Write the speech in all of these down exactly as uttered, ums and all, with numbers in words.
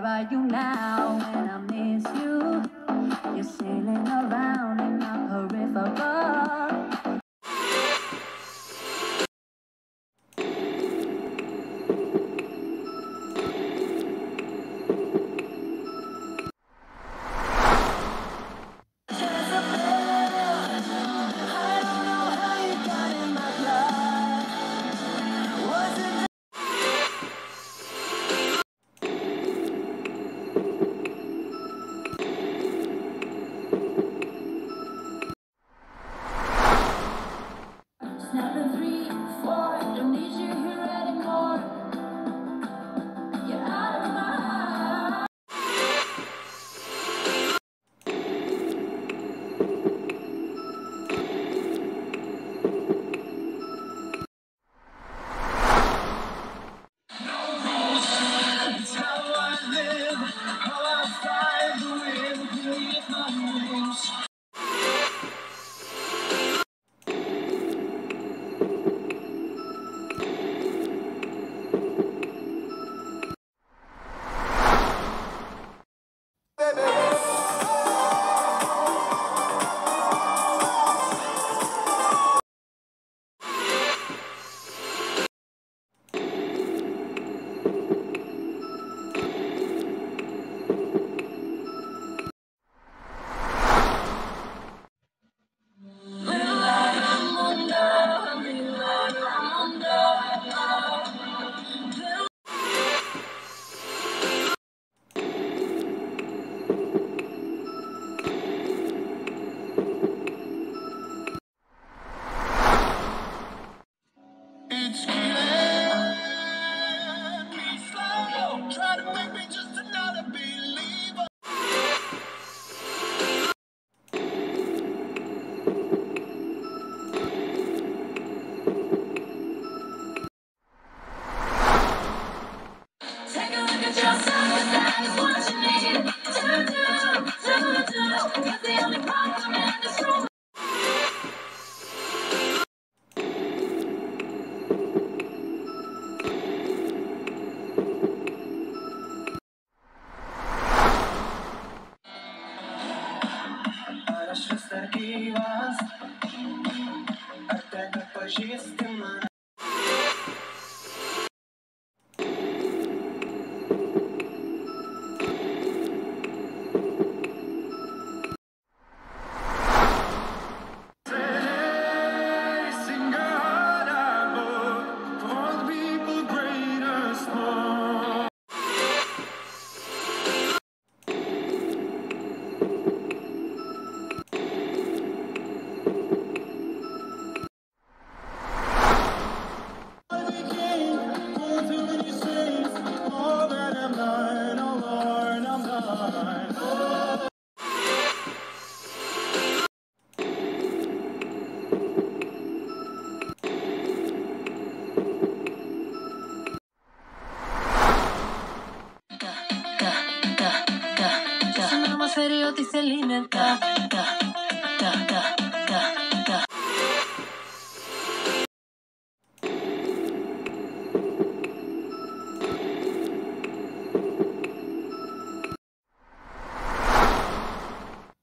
Where are you now when I miss you? You're sailing around in my peripheral.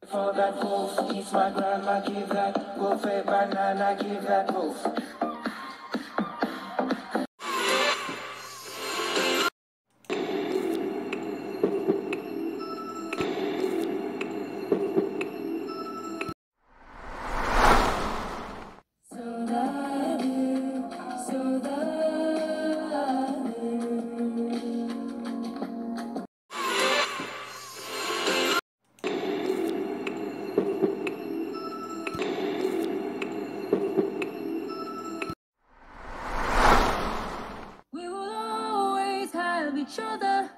For that wolf, it's my grandma, give that wolf a banana, give that wolf. of each other.